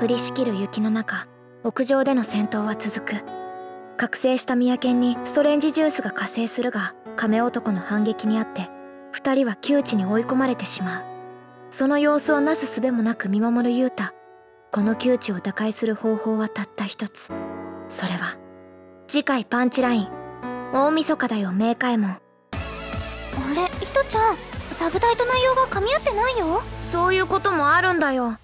降りしきる雪の中、屋上での戦闘は続く。覚醒したミヤケンにストレンジジュースが加勢するが、亀男の反撃にあって2人は窮地に追い込まれてしまう。その様子をなすすべもなく見守るユウタ。この窮地を打開する方法はたった一つ。それは次回パンチライン大晦日だよ冥界門。あれ、糸ちゃん、サブタイと内容が噛み合ってないよ。そういうこともあるんだよ。